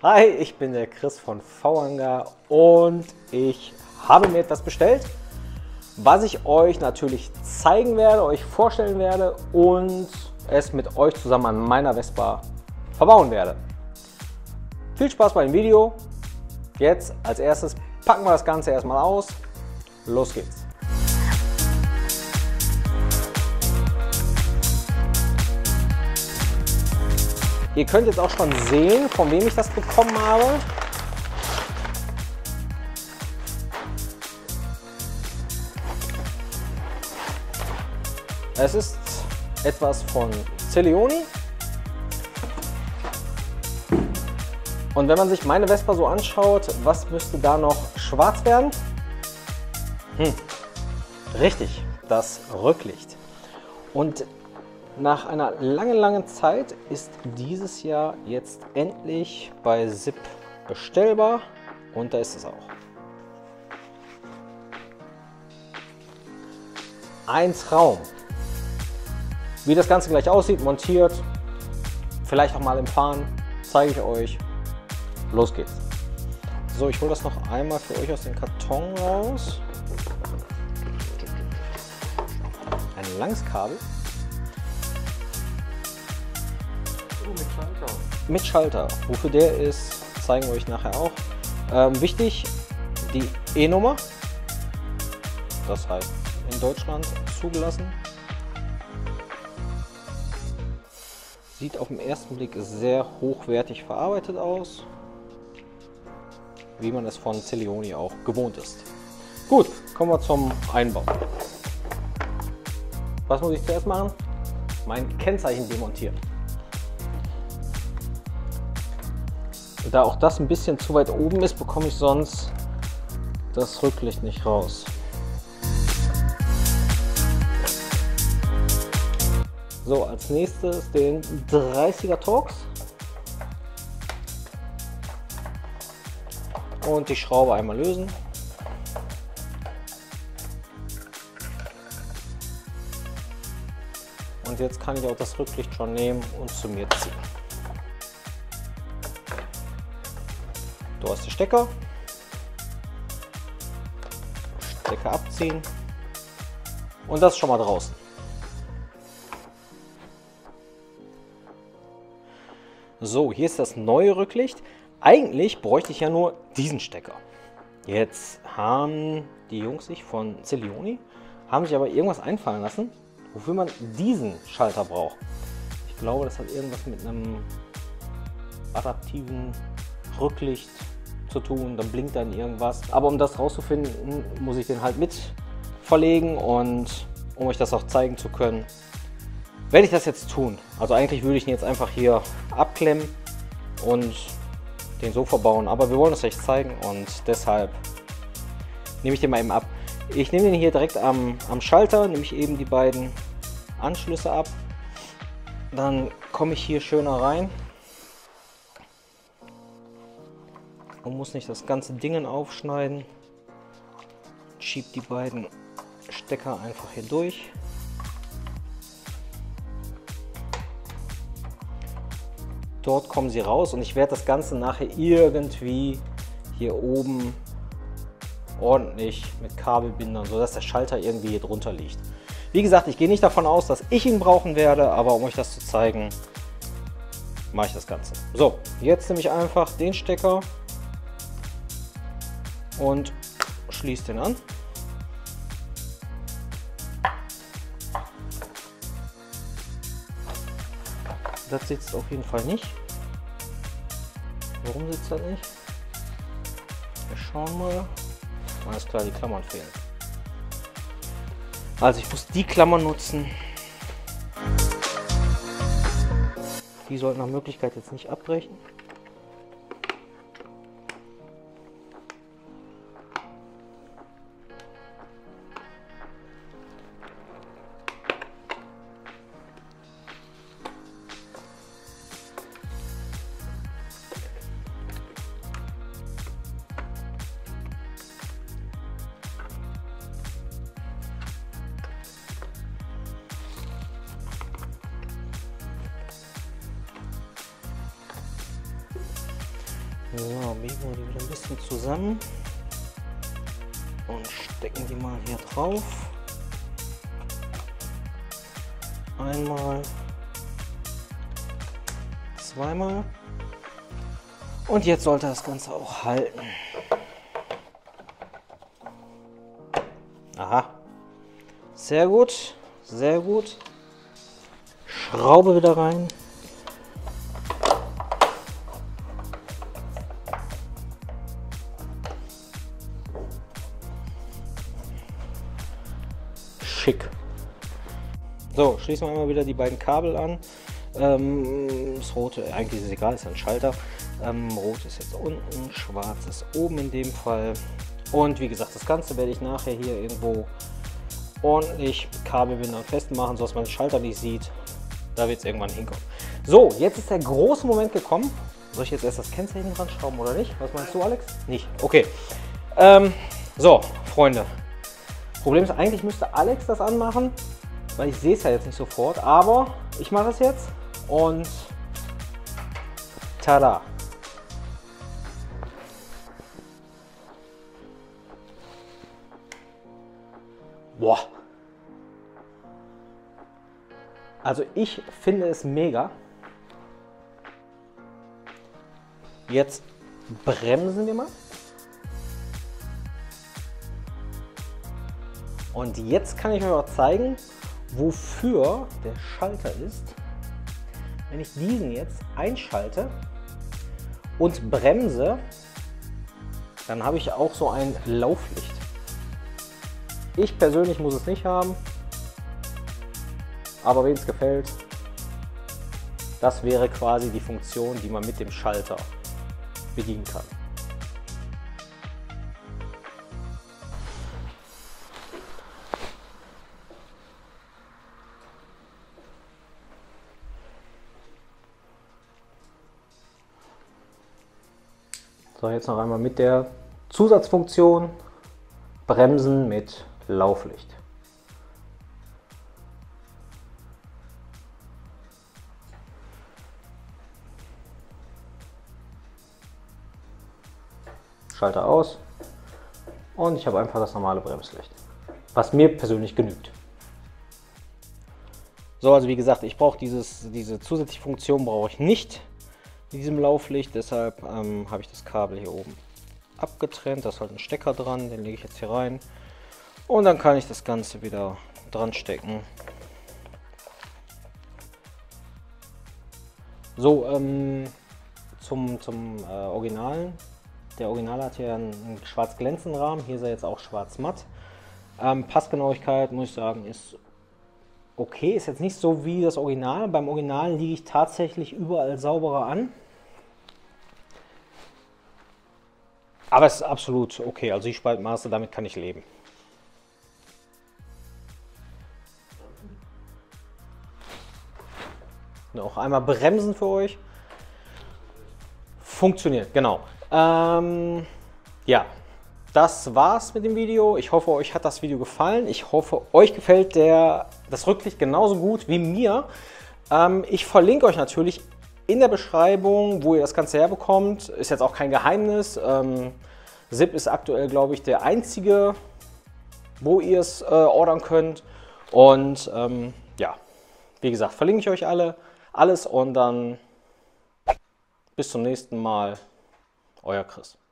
Hi, ich bin der Chris von V-Hangar und ich habe mir etwas bestellt, was ich euch natürlich zeigen werde, euch vorstellen werde und es mit euch zusammen an meiner Vespa verbauen werde. Viel Spaß bei dem Video. Jetzt als erstes packen wir das Ganze erstmal aus. Los geht's. Ihr könnt jetzt auch schon sehen, von wem ich das bekommen habe. Es ist etwas von Zelioni. Und wenn man sich meine Vespa so anschaut, was müsste da noch schwarz werden? Richtig, das Rücklicht. Und nach einer langen Zeit ist dieses Jahr jetzt endlich bei SIP bestellbar und da ist es auch. Ein Traum. Wie das Ganze gleich aussieht, montiert, vielleicht auch mal im Fahren, zeige ich euch. Los geht's. So, ich hole das noch einmal für euch aus dem Karton raus. Ein langes Kabel. Mit Schalter. Mit Schalter. Wofür der ist, zeigen wir euch nachher auch. Wichtig, die E-Nummer. Das heißt, in Deutschland zugelassen. Sieht auf den ersten Blick sehr hochwertig verarbeitet aus. Wie man es von Zelioni auch gewohnt ist. Gut, kommen wir zum Einbau. Was muss ich zuerst machen? Mein Kennzeichen demontieren. Da auch das ein bisschen zu weit oben ist, bekomme ich sonst das Rücklicht nicht raus. So, als nächstes den 30er Torx und die Schraube einmal lösen. Und jetzt kann ich auch das Rücklicht schon nehmen und zu mir ziehen. Da ist der Stecker. Stecker abziehen. Und das ist schon mal draußen. So, hier ist das neue Rücklicht. Eigentlich bräuchte ich ja nur diesen Stecker. Jetzt haben die Jungs sich von Zelioni, haben sich aber irgendwas einfallen lassen, wofür man diesen Schalter braucht. Ich glaube, das hat irgendwas mit einem adaptiven Rücklicht zu tun, dann blinkt dann irgendwas. Aber um das rauszufinden, muss ich den halt mit verlegen und um euch das auch zeigen zu können, werde ich das jetzt tun. Also eigentlich würde ich ihn jetzt einfach hier abklemmen und den so verbauen, aber wir wollen es euch zeigen und deshalb nehme ich den mal eben ab. Ich nehme den hier direkt am Schalter, nehme ich eben die beiden Anschlüsse ab, dann komme ich hier schöner rein. Man muss nicht das ganze Ding aufschneiden. Schiebt die beiden Stecker einfach hier durch. Dort kommen sie raus und ich werde das Ganze nachher irgendwie hier oben ordentlich mit Kabelbindern, sodass der Schalter irgendwie hier drunter liegt. Wie gesagt, ich gehe nicht davon aus, dass ich ihn brauchen werde, aber um euch das zu zeigen, mache ich das Ganze. So, jetzt nehme ich einfach den Stecker und schließt den an. Das sitzt auf jeden Fall nicht. Warum sitzt das nicht? Wir schauen mal. Alles klar, die Klammern fehlen. Also ich muss die Klammern nutzen. Die sollten nach Möglichkeit jetzt nicht abbrechen. So, biegen wir die wieder ein bisschen zusammen und stecken die mal hier drauf. Einmal, zweimal und jetzt sollte das Ganze auch halten. Aha, sehr gut, sehr gut. Schraube wieder rein. Schick. So, schließen wir einmal wieder die beiden Kabel an. Das rote, eigentlich ist es egal, ist ein Schalter. Rot ist jetzt unten, schwarz ist oben in dem Fall. Und wie gesagt, das Ganze werde ich nachher hier irgendwo ordentlich kabelbinder und festmachen, sodass man den Schalter nicht sieht. Da wird es irgendwann hinkommen. So, jetzt ist der große Moment gekommen. Soll ich jetzt erst das Kennzeichen dran schrauben oder nicht? Was meinst du, Alex? Nicht. Okay. So, Freunde. Problem ist, eigentlich müsste Alex das anmachen, weil ich sehe es ja jetzt nicht sofort. Aber ich mache es jetzt und tada. Boah. Also ich finde es mega. Jetzt bremsen wir mal. Und jetzt kann ich euch auch zeigen, wofür der Schalter ist. Wenn ich diesen jetzt einschalte und bremse, dann habe ich auch so ein Lauflicht. Ich persönlich muss es nicht haben, aber wem es gefällt, das wäre quasi die Funktion, die man mit dem Schalter bedienen kann. So, jetzt noch einmal mit der Zusatzfunktion Bremsen mit Lauflicht. Schalter aus und ich habe einfach das normale Bremslicht, was mir persönlich genügt. So, also wie gesagt, ich brauche diese zusätzliche Funktion brauche ich nicht in diesem Lauflicht, deshalb habe ich das Kabel hier oben abgetrennt. Da ist halt ein Stecker dran, den lege ich jetzt hier rein und dann kann ich das Ganze wieder dran stecken. So, zum Originalen. Der Original hat hier einen schwarz glänzenden Rahmen, hier ist er jetzt auch schwarz matt. Passgenauigkeit, muss ich sagen, ist okay, ist jetzt nicht so wie das Original. Beim Original liege ich tatsächlich überall sauberer an. Aber es ist absolut okay, also die Spaltmaße, damit kann ich leben. Noch einmal bremsen für euch. Funktioniert, genau. Ja, das war's mit dem Video. Ich hoffe, euch hat das Video gefallen. Ich hoffe, euch gefällt das Rücklicht genauso gut wie mir. Ich verlinke euch natürlich in der Beschreibung, wo ihr das Ganze herbekommt. Ist jetzt auch kein Geheimnis. SIP ist aktuell, glaube ich, der einzige, wo ihr es ordern könnt. Und ja, wie gesagt, verlinke ich euch alles und dann bis zum nächsten Mal. Euer Chris.